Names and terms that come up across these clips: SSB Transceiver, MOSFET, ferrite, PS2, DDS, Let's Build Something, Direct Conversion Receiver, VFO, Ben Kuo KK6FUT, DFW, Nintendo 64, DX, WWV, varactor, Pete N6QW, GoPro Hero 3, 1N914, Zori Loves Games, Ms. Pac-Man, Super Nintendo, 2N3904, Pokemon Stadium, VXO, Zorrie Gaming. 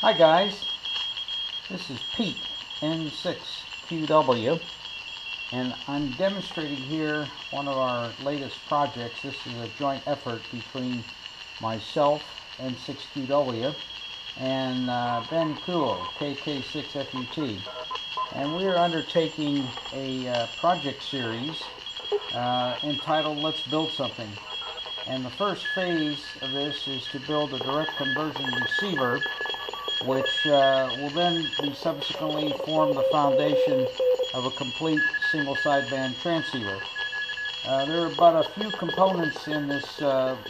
Hi guys, this is Pete N6QW, and I'm demonstrating here one of our latest projects. This is a joint effort between myself, N6QW, and Ben Kuo KK6FUT, and we're undertaking a project series entitled Let's Build Something. And the first phase of this is to build a direct conversion receiver, which will then be subsequently form the foundation of a complete single sideband transceiver. There are but a few components in this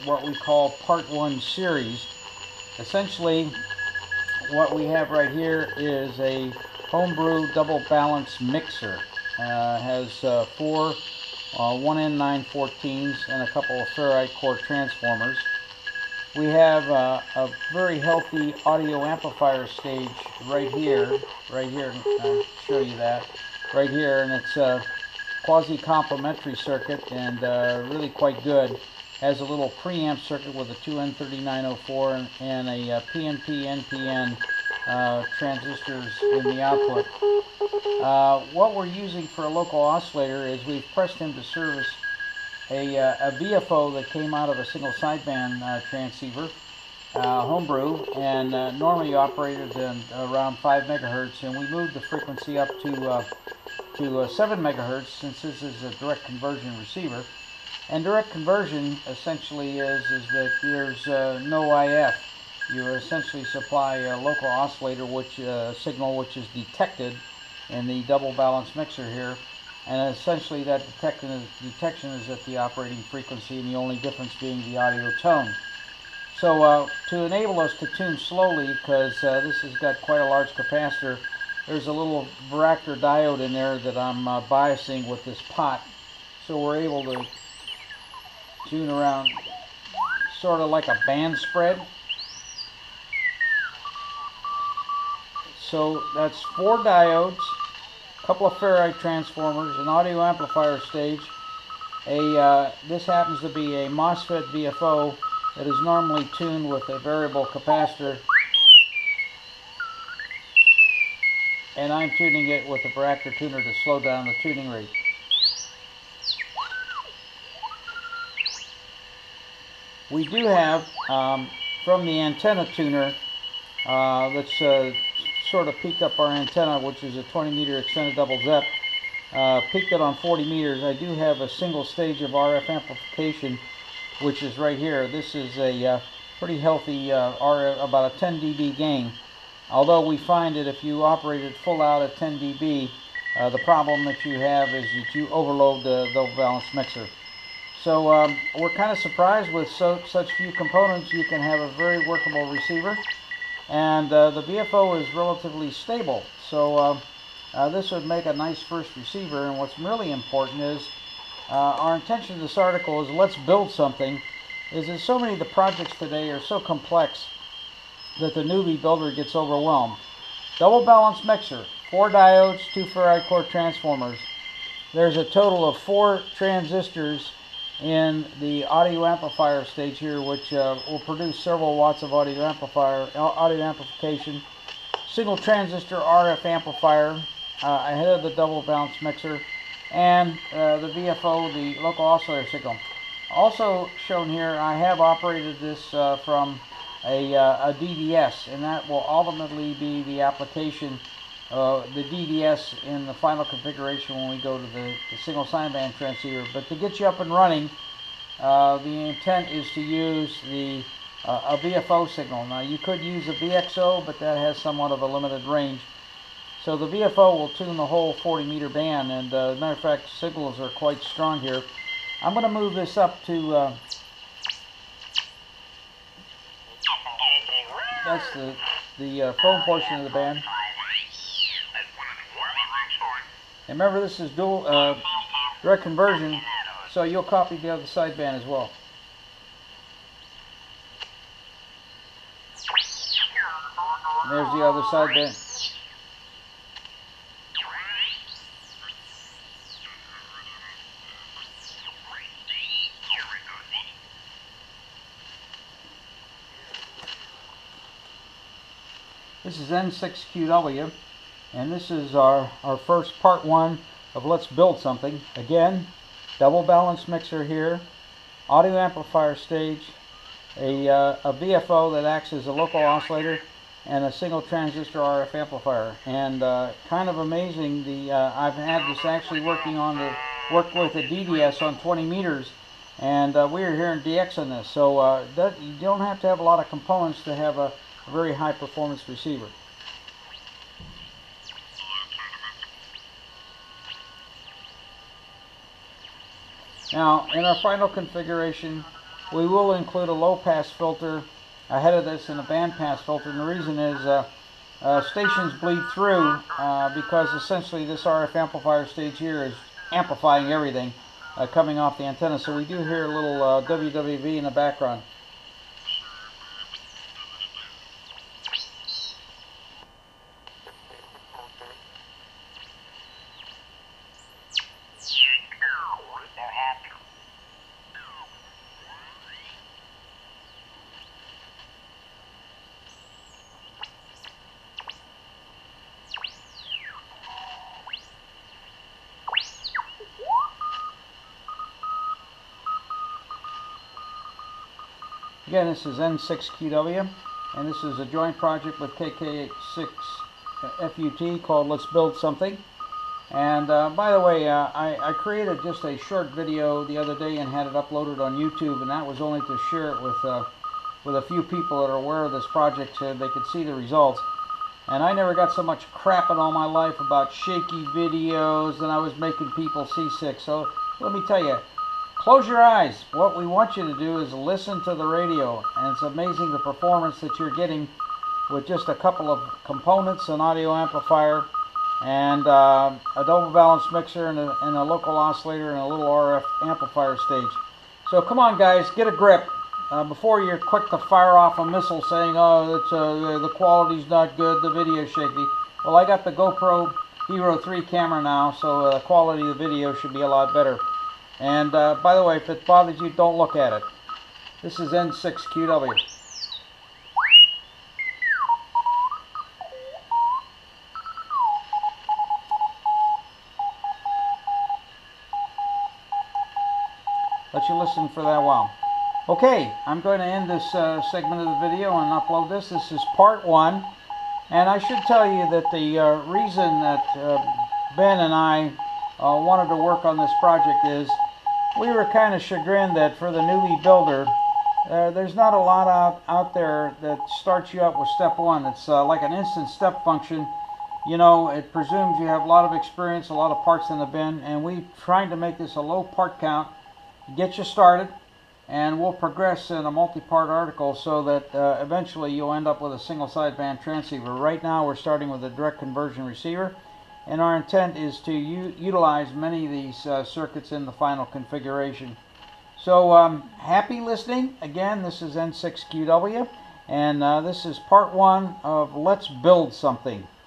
what we call part one series. Essentially, what we have right here is a homebrew double balance mixer. Has four 1N914s and a couple of ferrite core transformers. We have a very healthy audio amplifier stage right here, I'll show you that, right here, and it's a quasi-complementary circuit and really quite good. Has a little preamp circuit with a 2N3904 and a PNP-NPN transistors in the output. What we're using for a local oscillator is we've pressed into service a VFO that came out of a single sideband transceiver, homebrew, and normally operated around 5 megahertz, and we moved the frequency up to 7 megahertz since this is a direct conversion receiver. And direct conversion essentially is that there's no IF. You essentially supply a local oscillator which signal which is detected in the double balance mixer here. And essentially that detection is at the operating frequency, and the only difference being the audio tone. So to enable us to tune slowly, because this has got quite a large capacitor, there's a little varactor diode in there that I'm biasing with this pot. So we're able to tune around sort of like a band spread. So that's 4 diodes, a couple of ferrite transformers, an audio amplifier stage, this happens to be a MOSFET VFO that is normally tuned with a variable capacitor, and I'm tuning it with a varactor tuner to slow down the tuning rate. We do have, from the antenna tuner, that's sort of peaked up our antenna, which is a 20-meter extended double ZEP, peaked it on 40 meters. I do have a single stage of RF amplification, which is right here. This is a pretty healthy RF, about a 10 dB gain. Although we find that if you operate it full out at 10 dB, the problem that you have is that you overload the double balance mixer. So we're kind of surprised with such few components. You can have a very workable receiver. And the VFO is relatively stable, so this would make a nice first receiver. And what's really important is our intention of this article is let's build something, is that so many of the projects today are so complex that the newbie builder gets overwhelmed. Double balance mixer, 4 diodes, 2 ferrite core transformers. There's a total of 4 transistors in the audio amplifier stage here, which will produce several watts of audio amplification. Single transistor RF amplifier ahead of the double balance mixer, and the VFO, the local oscillator signal. Also shown here, I have operated this from a DDS, and that will ultimately be the application, the DDS in the final configuration when we go to the single sideband transceiver. But to get you up and running, the intent is to use a VFO signal. Now you could use a VXO, but that has somewhat of a limited range. So the VFO will tune the whole 40-meter band, and as a matter of fact, signals are quite strong here. I'm going to move this up to... that's the phone portion of the band. And remember, this is dual direct conversion, so you'll copy the other sideband as well. And there's the other sideband. This is N6QW, and this is our first part one of Let's Build Something. Again, double balance mixer here, audio amplifier stage, a VFO that acts as a local oscillator, and a single transistor RF amplifier. And kind of amazing, I've had this actually worked with a DDS on 20 meters, and we are hearing DX on this, so you don't have to have a lot of components to have a very high performance receiver. Now, in our final configuration, we will include a low pass filter ahead of this and a band pass filter, and the reason is stations bleed through because essentially this RF amplifier stage here is amplifying everything coming off the antenna, so we do hear a little WWV in the background. Again, this is N6QW, and this is a joint project with KK6FUT called Let's Build Something. And by the way, I created just a short video the other day and had it uploaded on YouTube, and that was only to share it with a few people that are aware of this project so they could see the results. And I never got so much crap in all my life about shaky videos, and I was making people seasick. So let me tell you, close your eyes. What we want you to do is listen to the radio, and it's amazing the performance that you're getting with just a couple of components, an audio amplifier, and a double balance mixer, and a local oscillator, and a little RF amplifier stage. So come on, guys, get a grip before you're quick to fire off a missile saying, oh, it's, the quality's not good, the video's shaky. Well, I got the GoPro Hero 3 camera now, so the quality of the video should be a lot better. And by the way, if it bothers you, don't look at it. This is N6QW. Let you listen for that while. Okay, I'm going to end this segment of the video and upload this. This is part one. And I should tell you that the reason that Ben and I wanted to work on this project is we were kind of chagrined that for the newbie builder, there's not a lot out there that starts you out with step one. It's like an instant step function. You know, it presumes you have a lot of experience, a lot of parts in the bin, and we tried to make this a low part count, get you started, and we'll progress in a multi-part article so that eventually you'll end up with a single sideband transceiver. Right now we're starting with a direct conversion receiver, and our intent is to utilize many of these circuits in the final configuration. So happy listening. Again, this is N6QW, and this is part one of Let's Build Something.